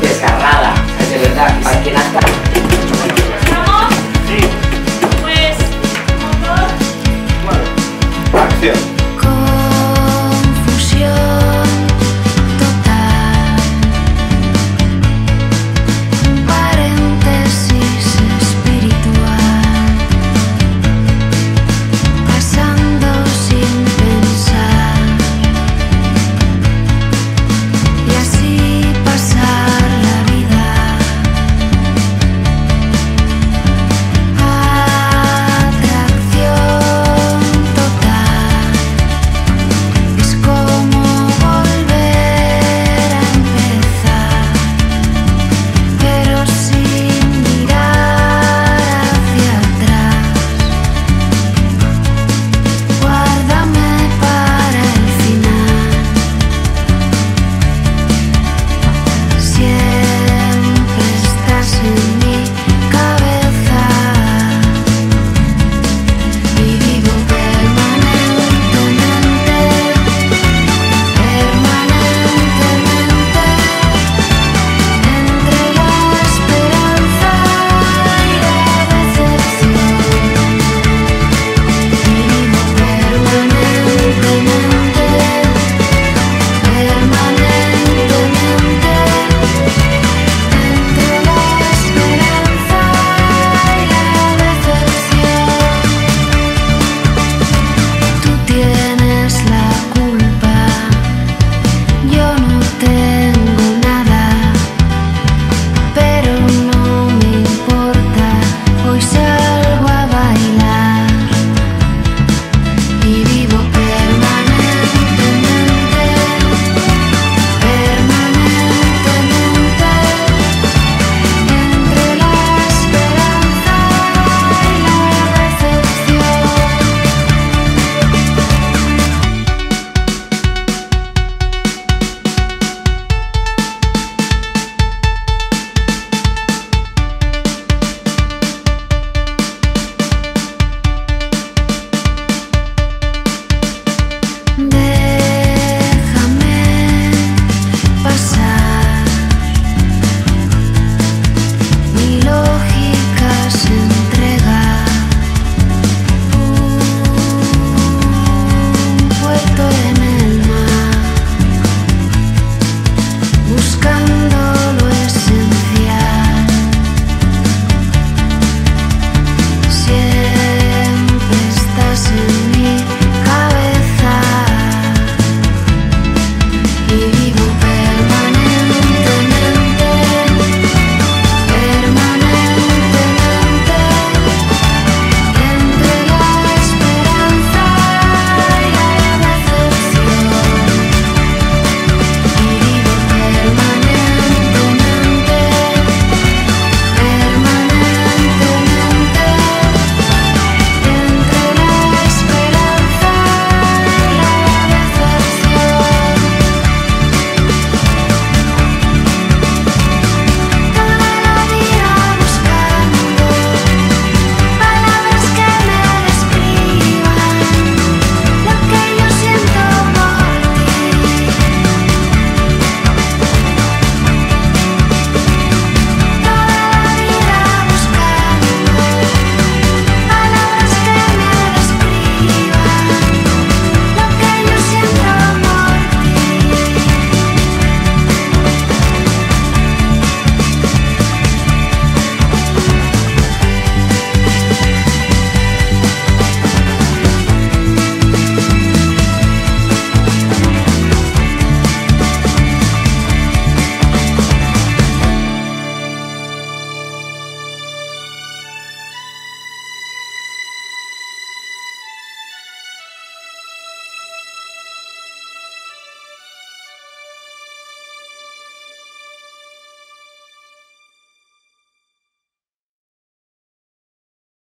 Descarnada, es de verdad, para quien hasta...